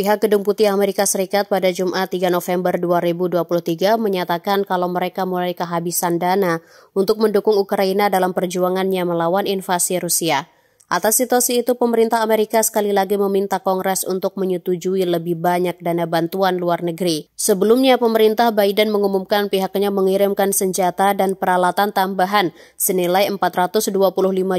Pihak Gedung Putih Amerika Serikat pada Jumat 3 November 2023 menyatakan kalau mereka kehabisan dana untuk mendukung Ukraina dalam perjuangannya melawan invasi Rusia. Atas situasi itu, pemerintah Amerika sekali lagi meminta Kongres untuk menyetujui lebih banyak dana bantuan luar negeri. Sebelumnya, pemerintah Biden mengumumkan pihaknya mengirimkan senjata dan peralatan tambahan senilai 425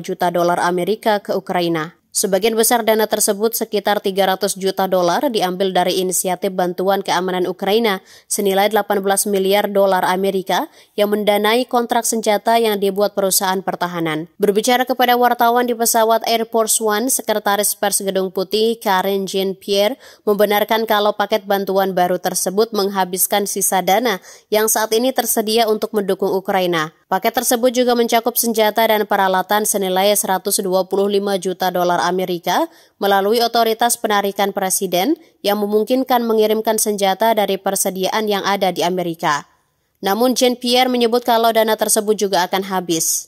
juta dolar Amerika ke Ukraina. Sebagian besar dana tersebut, sekitar 300 juta dolar, diambil dari inisiatif bantuan keamanan Ukraina senilai 18 miliar dolar Amerika yang mendanai kontrak senjata yang dibuat perusahaan pertahanan. Berbicara kepada wartawan di pesawat Air Force One, Sekretaris Pers Gedung Putih Karine Jean-Pierre membenarkan kalau paket bantuan baru tersebut menghabiskan sisa dana yang saat ini tersedia untuk mendukung Ukraina. Paket tersebut juga mencakup senjata dan peralatan senilai 125 juta dolar Amerika melalui otoritas penarikan presiden yang memungkinkan mengirimkan senjata dari persediaan yang ada di Amerika. Namun Jean-Pierre menyebut kalau dana tersebut juga akan habis.